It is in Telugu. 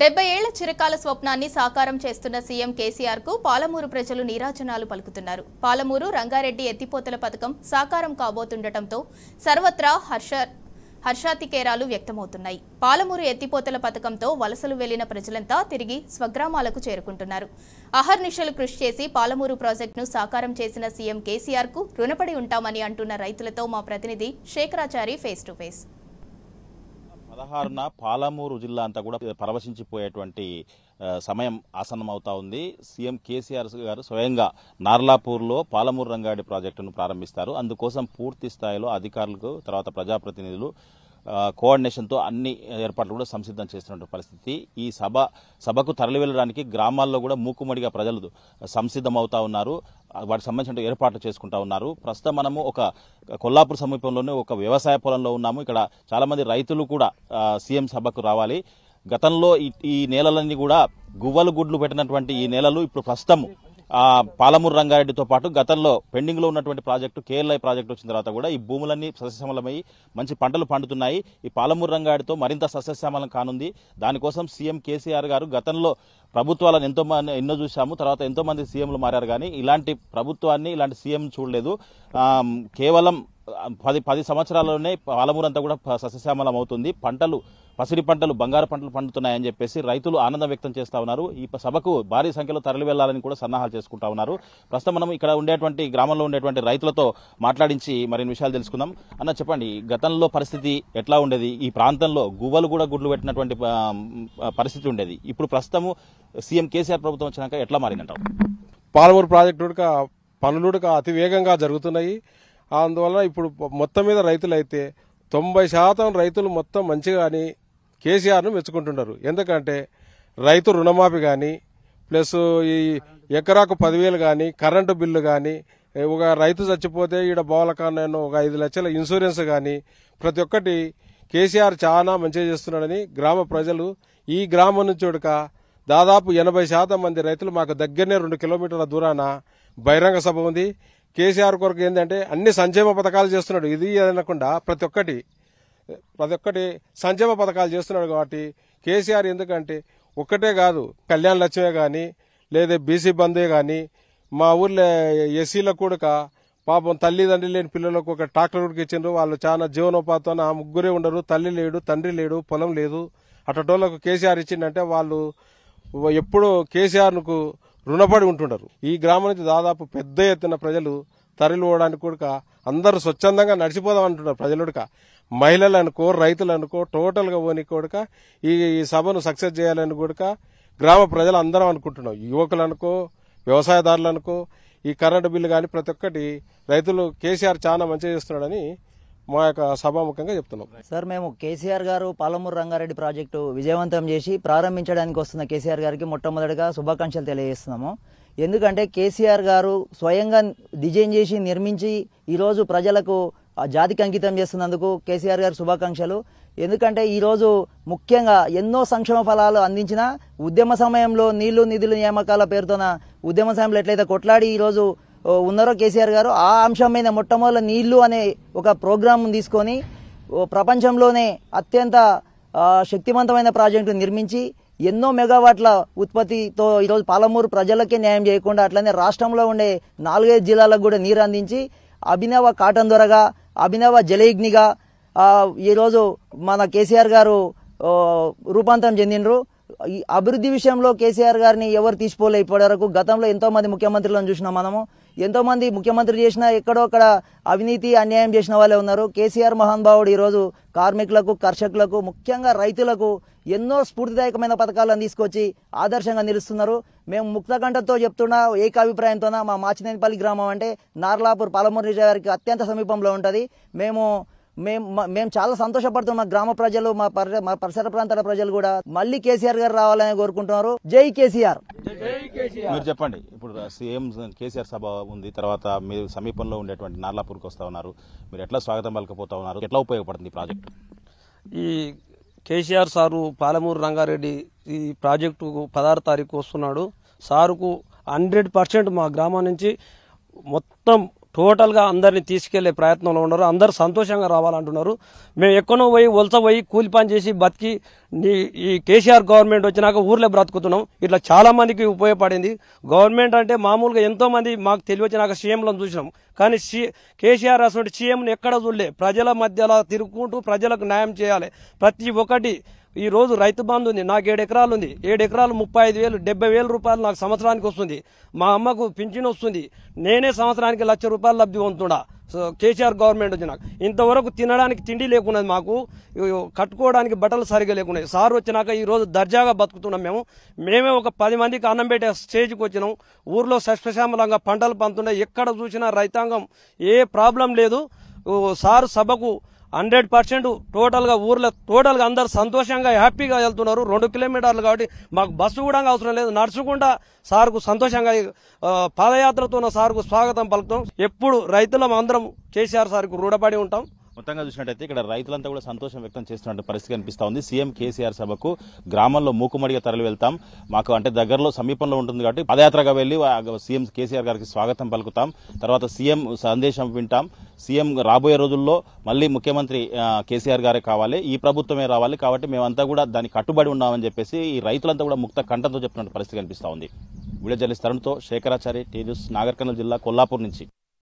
70 ఏళ్ల చిరకాల స్వప్నాన్ని సాకారం చేస్తున్న సీఎం కేసీఆర్ కు పాలమూరు ప్రజలు నీరాజనాలు పలుకుతున్నారు. పాలమూరు రంగారెడ్డి ఎత్తిపోతల పథకం సాకారం కాబోతుండటంతో సర్వత్రా హర్షాతికేరాలు వ్యక్తమవుతున్నాయి. పాలమూరు ఎత్తిపోతల పథకంతో వలసలు వెళ్లిన ప్రజలంతా తిరిగి స్వగ్రామాలకు చేరుకుంటున్నారు. అహర్నిశలు కృషి చేసి పాలమూరు ప్రాజెక్టును సాకారం చేసిన సీఎం కేసీఆర్ కు రుణపడి ఉంటామని అంటున్న రైతులతో మా ప్రతినిధి శేకరాచారి ఫేస్ టు ఫేస్. 16న పాలమూరు జిల్లా అంతా కూడా పరవశించిపోయేటువంటి సమయం ఆసన్నమవుతా ఉంది. సీఎం కేసీఆర్ గారు స్వయంగా నారలాపూర్లో పాలమూరు రంగారెడ్డి ప్రాజెక్టును ప్రారంభిస్తారు. అందుకోసం పూర్తి స్థాయిలో అధికారులకు తర్వాత ప్రజాప్రతినిధులు కోఆర్డినేషన్తో అన్ని ఏర్పాట్లు కూడా సంసిద్ధం చేస్తున్నటువంటి పరిస్థితి. ఈ సభకు తరలి వెళ్ళడానికి గ్రామాల్లో కూడా మూకుమ్మడిగా ప్రజలు సంసిద్ధమవుతా ఉన్నారు. వాటికి సంబంధించిన ఏర్పాట్లు చేసుకుంటా ఉన్నారు. ప్రస్తుతం మనము ఒక కొల్లాపూర్ సమీపంలోనే ఒక వ్యవసాయ పొలంలో ఉన్నాము. ఇక్కడ చాలామంది రైతులు కూడా సీఎం సభకు రావాలి. గతంలో ఈ నేలలన్నీ కూడా గువ్వలు గుడ్లు పెట్టినటువంటి ఈ నేలలు ఇప్పుడు ప్రస్తుతం పాలమూరు రంగారెడ్డితో పాటు గతంలో పెండింగ్లో ఉన్నటువంటి ప్రాజెక్టు కేఎల్ఐ ప్రాజెక్టు వచ్చిన తర్వాత కూడా ఈ భూములన్నీ సస్యశ్యామలమై మంచి పంటలు పండుతున్నాయి. ఈ పాలమూరు రంగారెడ్డితో మరింత సస్యశ్యామలం కానుంది. దానికోసం సీఎం కేసీఆర్ గారు గతంలో ప్రభుత్వాలను ఎన్నో చూశాము. తర్వాత ఎంతోమంది సీఎంలు మారారు, కానీ ఇలాంటి ప్రభుత్వాన్ని ఇలాంటి సీఎం చూడలేదు. కేవలం 10 సంవత్సరాల్లోనే పాలమూరు అంతా కూడా సస్యశ్యామలం అవుతుంది. పసిడి పంటలు బంగారు పంటలు పండుతున్నాయని చెప్పేసి రైతులు ఆనందం వ్యక్తం చేస్తా ఉన్నారు. ఈ సభకు భారీ సంఖ్యలో తరలి వెళ్లాలని కూడా సన్నాహాలు చేసుకుంటా ఉన్నారు. ప్రస్తుతం మనం ఇక్కడ ఉండేటువంటి గ్రామంలో ఉండేటువంటి రైతులతో మాట్లాడించి మరిన్ని విషయాలు తెలుసుకుందాం. అన్న చెప్పండి, గతంలో పరిస్థితి ఎట్లా ఉండేది? ఈ ప్రాంతంలో గువ్వలు కూడా గుడ్లు పెట్టినటువంటి పరిస్థితి ఉండేది. ఇప్పుడు ప్రస్తుతము సీఎం కేసీఆర్ ప్రభుత్వం వచ్చినాక ఎట్లా మారిందంటావు? పాలమూరు ప్రాజెక్టు పనులు అతి వేగంగా జరుగుతున్నాయి. అందువల్ల ఇప్పుడు మొత్తం మీద రైతులైతే 90% రైతులు మొత్తం మంచిగాని కేసీఆర్ను మెచ్చుకుంటున్నారు. ఎందుకంటే రైతు రుణమాఫీ కానీ, ప్లస్ ఈ ఎకరాకు 10,000 కానీ, కరెంటు బిల్లు కానీ, ఒక రైతు చచ్చిపోతే ఈడ బావలకాన్నో ఒక 5 లక్షల ఇన్సూరెన్స్ కానీ, ప్రతి ఒక్కటి కేసీఆర్ చాలా మంచిగా చేస్తున్నాడని గ్రామ ప్రజలు ఈ గ్రామం నుంచి చూడక దాదాపు 80% మంది రైతులు మాకు దగ్గరనే 2 కిలోమీటర్ల దూరాన బహిరంగ సభ ఉంది. కేసీఆర్ కొరకు ఏంటంటే అన్ని సంక్షేమ పథకాలు చేస్తున్నాడు. ఇది అనకుండా ప్రతి ఒక్కటి సంక్షేమ పథకాలు చేస్తున్నాడు. కాబట్టి కేసీఆర్ ఎందుకంటే ఒక్కటే కాదు, కళ్యాణ లక్ష్మే కానీ, లేదా బీసీ బంధే కానీ, మా ఊర్లో ఎస్సీలకు కూడా పాపం తల్లిదండ్రి లేని పిల్లలకు ఒక ట్రాక్టర్ కూడా ఇచ్చిండ్రు. వాళ్ళు చాలా జీవనోపాధితో ఆ ముగ్గురే ఉండరు, తల్లి లేడు, తండ్రి లేడు, పొలం లేదు. అటోళ్ళకు కేసీఆర్ ఇచ్చిందంటే వాళ్ళు ఎప్పుడూ కేసీఆర్కు రుణపడి ఉంటుంటారు. ఈ గ్రామం నుంచి దాదాపు పెద్ద ఎత్తున ప్రజలు తరలిపోవడానికి కూడా అందరూ స్వచ్ఛందంగా నడిచిపోదామంటున్నారు. ప్రజలుడక మహిళలు అనుకో, రైతులు అనుకో, టోటల్గా పోని కూడా ఈ సభను సక్సెస్ చేయాలని కూడా గ్రామ ప్రజలు అందరం అనుకుంటున్నాం. యువకులు అనుకో, వ్యవసాయదారులు అనుకో, ఈ కరెంటు బిల్లు కానీ ప్రతి ఒక్కటి రైతులు కేసీఆర్ చాలా మంచిగా చేస్తున్నాడని మా యొక్క సభాముఖంగా చెప్తున్నాం. సార్, మేము కేసీఆర్ గారు పాలమూరు రంగారెడ్డి ప్రాజెక్టు విజయవంతం చేసి ప్రారంభించడానికి వస్తున్న కేసీఆర్ గారికి మొట్టమొదటిగా శుభాకాంక్షలు తెలియజేస్తున్నాము. ఎందుకంటే కేసీఆర్ గారు స్వయంగా డిజైన్ చేసి నిర్మించి ఈరోజు ప్రజలకు జాతికి అంకితం చేస్తున్నందుకు కేసీఆర్ గారు శుభాకాంక్షలు. ఎందుకంటే ఈరోజు ముఖ్యంగా ఎన్నో సంక్షేమ ఫలాలు అందించిన ఉద్యమ సమయంలో నీళ్లు నిధులు నియామకాల పేరుతోన ఉద్యమ సమయంలో ఎట్లయితే కొట్లాడి ఈరోజు ఉన్నారో కేసీఆర్ గారు, ఆ అంశం మీద మొట్టమొదటి నీళ్లు అనే ఒక ప్రోగ్రామ్ను తీసుకొని ప్రపంచంలోనే అత్యంత శక్తివంతమైన ప్రాజెక్టును నిర్మించి ఎన్నో మెగావాట్ల ఉత్పత్తితో ఈరోజు పాలమూరు ప్రజలకే న్యాయం చేయకుండా అట్లనే రాష్ట్రంలో ఉండే 4-5 జిల్లాలకు కూడా నీరు అందించి అభినవ కాటన్ దొరగా, అభినవ జలయజ్ఞిగా ఈరోజు మన కేసీఆర్ గారు రూపాంతరం చెందినరు. ఈ అభివృద్ధి విషయంలో కేసీఆర్ గారిని ఎవరు తీసుకోలే. ఇప్పటి వరకు గతంలో ఎంతో మంది ముఖ్యమంత్రులను చూసినాం. మనము ఎంతో మంది ముఖ్యమంత్రులు చేసిన ఎక్కడో అక్కడ అవినీతి అన్యాయం చేసిన వాళ్ళే ఉన్నారు. కేసీఆర్ మహానుభావుడు ఈరోజు కార్మికులకు, కర్షకులకు, ముఖ్యంగా రైతులకు ఎన్నో స్ఫూర్తిదాయకమైన పథకాలను తీసుకొచ్చి ఆదర్శంగా నిలుస్తున్నారు. మేము ముక్తకంఠతో చెప్తున్నా, ఏకాభిప్రాయంతోన మా మాచినేనిపల్లి గ్రామం అంటే నారలాపూర్ పాలమూరు నియోజకవర్గానికి అత్యంత సమీపంలో ఉంటుంది. మేము చాలా సంతోషపడుతున్నాం. మా గ్రామ ప్రజలు, మా పరిసర ప్రాంతాల ప్రజలు కూడా మళ్ళీ కేసీఆర్ గారు రావాలని కోరుకుంటున్నారు. జై కేసీఆర్. మీరు చెప్పండి, ఇప్పుడు సీఎం కేసీఆర్ సభ ఉంది, తర్వాత మీరు సమీపంలో ఉండేటువంటి నార్లాపూర్కి వస్తా ఉన్నారు. మీరు ఎట్లా స్వాగతం పలకపోతా ఉన్నారు? ఎట్లా ఉపయోగపడుతుంది ఈ ప్రాజెక్టు? ఈ కేసీఆర్ సారు పాలమూరు రంగారెడ్డి ఈ ప్రాజెక్టుకు 16 తారీఖు వస్తున్నాడు. సారుకు 100% మా గ్రామం నుంచి మొత్తం टोटल గా అందర్ని తీసుకెళ్లే ప్రయత్నంలో ఉన్నారు। అందరూ సంతోషంగా రావాలంటున్నారు। మేము ఎక్కనో పోయి వల్సపోయి కూలి పని చేసి బతికి ఈ కేసీఆర్ గవర్నమెంట్ వచ్చినాక ఊర్లో బ్రతుకుతున్నాం। ఇట్లా చాలా మందికి ఉపయోగపడింది। గవర్నమెంట్ అంటే మామూలుగా ఎంతో మంది మాకు తెలియొచ్చినాక సీఎంలను చూసాం, కానీ కేసీఆర్ అసలు సీఎంని ఎక్కడ చూడలే। ప్రజల మధ్యలో తిరుగుకుంటూ ప్రజలకు న్యాయం చేయాలి। ప్రతి ఒక్కటి ఈ రోజు రైతు బంధు ఉంది, నాకు 7 ఎకరాలు ఉంది। 7 ఎకరాలు 35,000 70,000 రూపాయలు నాకు సంవత్సరానికి వస్తుంది। మా అమ్మకు పింఛన్ వస్తుంది। నేనే సంవత్సరానికి 1,00,000 రూపాయలు లబ్ధి పొందుతున్నా। సో కేసీఆర్ గవర్నమెంట్ వచ్చినాక ఇంతవరకు తినడానికి తిండి లేకున్నది, మాకు కట్టుకోవడానికి బట్టలు సరిగా లేకున్నాయి। సార్ వచ్చినాక ఈ రోజు దర్జాగా బతుకుతున్నాం। మేమే ఒక 10 మందికి అన్నం పెట్టే స్టేజ్కి వచ్చినాం। ఊర్లో సస్యశ్యామలంగా పంటలు పండుతున్నాయి। ఎక్కడ చూసినా రైతాంగం, ఏ ప్రాబ్లం లేదు। సార్ సభకు 100% टोटल గా ఊర్లో टोटल గా అందరూ సంతోషంగా హ్యాపీగా వెళ్తున్నారు। 2 కిలోమీటర్లు కాబట్టి మాకు బస్సు కూడా అవసరం లేదు। నడుచుకుంటా సార్కు సంతోషంగా పాదయాత్రతోన సార్కు స్వాగతం పలుకుతాం। ఎప్పుడు రైతులం అందరం కేసీఆర్ సార్కు రుణపడి ఉంటాం। మొత్తంగా చూసినట్లయితే ఇక్కడ రైతులంతా కూడా సంతోషం వ్యక్తం చేస్తున్న పరిస్థితి కనిపిస్తా ఉంది। సీఎం కేసీఆర్ సభకు గ్రామంలో మూకుమడిగా తరలి వెళ్తాం। మాకు అంటే దగ్గరలో సమీపంలో ఉంటుంది కాబట్టి పాదయాత్రగా వెళ్లి సీఎం కేసీఆర్ గారికి స్వాగతం పలుకుతాం। తర్వాత సీఎం సందేశం వింటాం। సీఎం రాబోయే రోజుల్లో మళ్ళీ ముఖ్యమంత్రి కేసీఆర్ గారే కావాలి, ఈ ప్రభుత్వమే రావాలి, కాబట్టి మేమంతా కూడా దానికి కట్టుబడి ఉన్నామని చెప్పేసి ఈ రైతులంతా కూడా ముక్త కంఠంతో చెప్తున్న పరిస్థితి కనిపిస్తా ఉంది। వీడియో జర్నలిస్ట్ తరుణ్తో శేఖరాచారి, టీ న్యూస్, నాగర్ కర్నూలు జిల్లా, కొల్లాపూర్ నుంచి।